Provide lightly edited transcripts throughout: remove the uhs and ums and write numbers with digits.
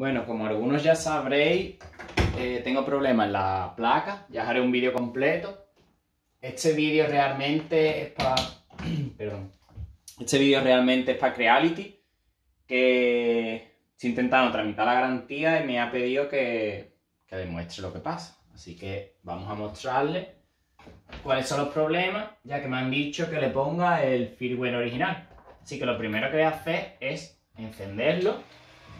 Bueno, como algunos ya sabréis, tengo problemas en la placa, ya haré un vídeo completo. Este vídeo realmente es para... Perdón. Este vídeo realmente es para Creality, que estoy intentando tramitar la garantía y me ha pedido que demuestre lo que pasa. Así que vamos a mostrarle cuáles son los problemas, ya que me han dicho que le ponga el firmware original. Así que lo primero que voy a hacer es encenderlo,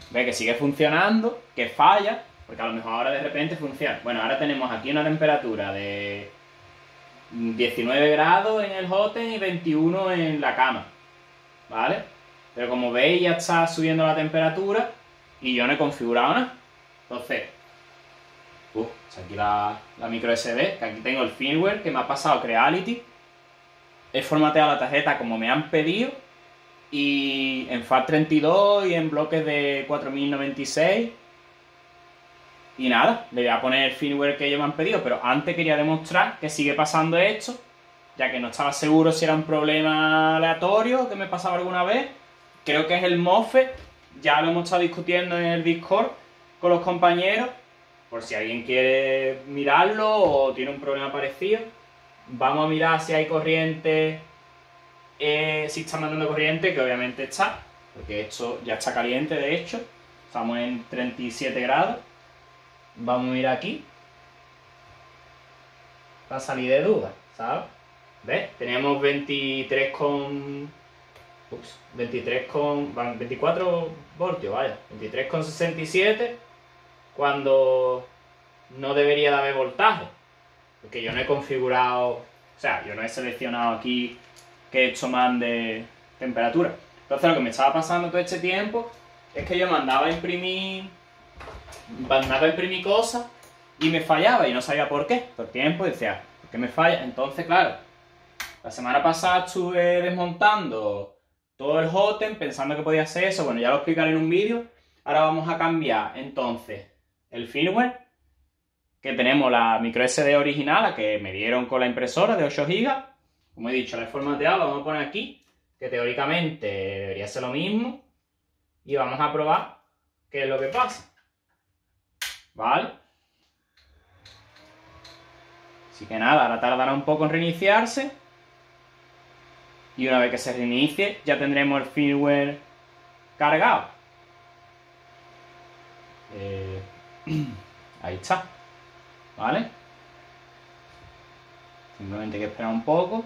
ver que sigue funcionando, que falla, porque a lo mejor ahora de repente funciona. Bueno, ahora tenemos aquí una temperatura de 19 grados en el hotend y 21 en la cama, ¿vale? Pero como veis ya está subiendo la temperatura y yo no he configurado nada. Entonces, aquí la micro SD, que aquí tengo el firmware que me ha pasado Creality. He formateado la tarjeta como me han pedido y en FAT32 y en bloques de 4096. Y nada, le voy a poner el firmware que ellos me han pedido, pero antes quería demostrar que sigue pasando esto, ya que no estaba seguro si era un problema aleatorio que me pasaba alguna vez. Creo que es el MOSFET, ya lo hemos estado discutiendo en el Discord con los compañeros, por si alguien quiere mirarlo o tiene un problema parecido. Vamos a mirar si hay corriente, si está mandando corriente, que obviamente está, porque esto ya está caliente, de hecho. Estamos en 37 grados. Vamos a mirar aquí, para salir de dudas, ¿sabes? ¿Ves? Teníamos 24 voltios, vaya, 23,67. Cuando no debería de haber voltaje, porque yo no he configurado, o sea, yo no he seleccionado aquí que esto mande temperatura. Entonces lo que me estaba pasando todo este tiempo es que yo mandaba a imprimir cosas y me fallaba y no sabía por qué, todo el tiempo decía, ¿por qué me falla? Entonces, claro, la semana pasada estuve desmontando todo el hotend pensando que podía hacer eso, bueno, ya lo explicaré en un vídeo. Ahora vamos a cambiar entonces el firmware, que tenemos la micro SD original, la que me dieron con la impresora de 8 GB. Como he dicho, la he formateado, la vamos a poner aquí, que teóricamente debería ser lo mismo. Y vamos a probar qué es lo que pasa. ¿Vale? Así que nada, ahora tardará un poco en reiniciarse. Y una vez que se reinicie, ya tendremos el firmware cargado. Ahí está, ¿vale? Simplemente hay que esperar un poco.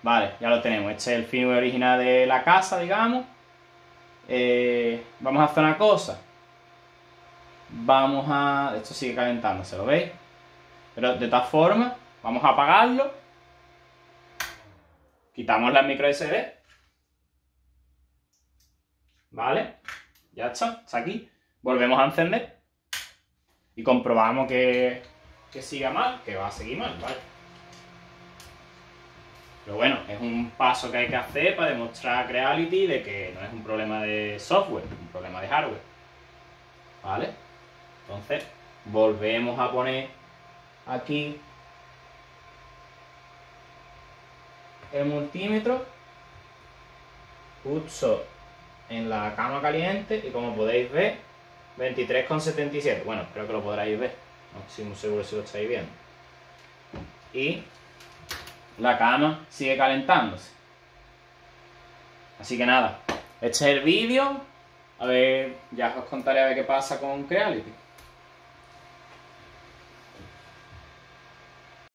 Vale, ya lo tenemos. Este es el firmware original de la casa, digamos. Vamos a hacer una cosa. Vamos a... Esto sigue calentándose, ¿lo veis? Pero de todas formas, vamos a apagarlo. Quitamos la micro SD. ¿Vale? Ya está, está aquí. Volvemos a encender. Y comprobamos que siga mal, que va a seguir mal, ¿vale? Pero bueno, es un paso que hay que hacer para demostrar a Creality de que no es un problema de software, es un problema de hardware, ¿vale? Entonces, volvemos a poner aquí el multímetro, justo en la cama caliente, y como podéis ver, 23,77. Bueno, creo que lo podráis ver. No estoy muy seguro si lo estáis viendo. Y la cama sigue calentándose. Así que nada, este es el vídeo. A ver, ya os contaré a ver qué pasa con Creality.